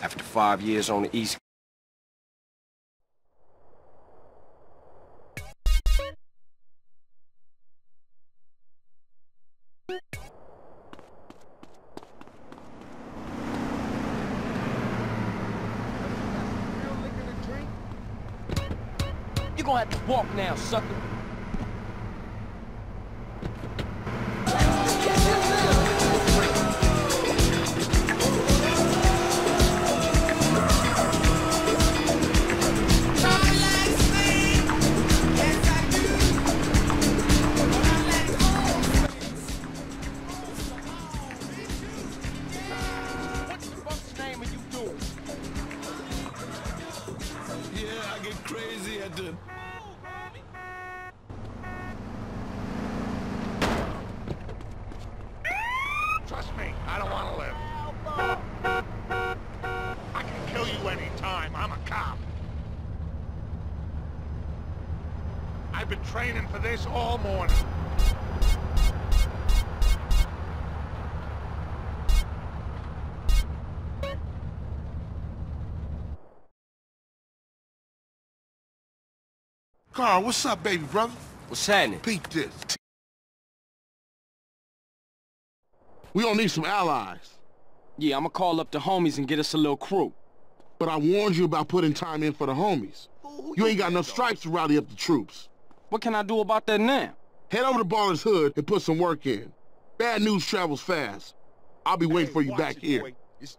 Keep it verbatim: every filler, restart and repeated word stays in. After five years on the East you're gonna have to walk now, sucker. landed. Trust me, I don't want to live. I can kill you anytime. I'm a cop. I've been training for this all morning. Carl, what's up, baby brother? What's happening? Peep this. We gonna need some allies. Yeah, I'ma call up the homies and get us a little crew. But I warned you about putting time in for the homies. Ooh, you ain't got enough stripes to rally up the troops. What can I do about that now? Head over to Baller's Hood and put some work in. Bad news travels fast. I'll be waiting hey, for you back it, here.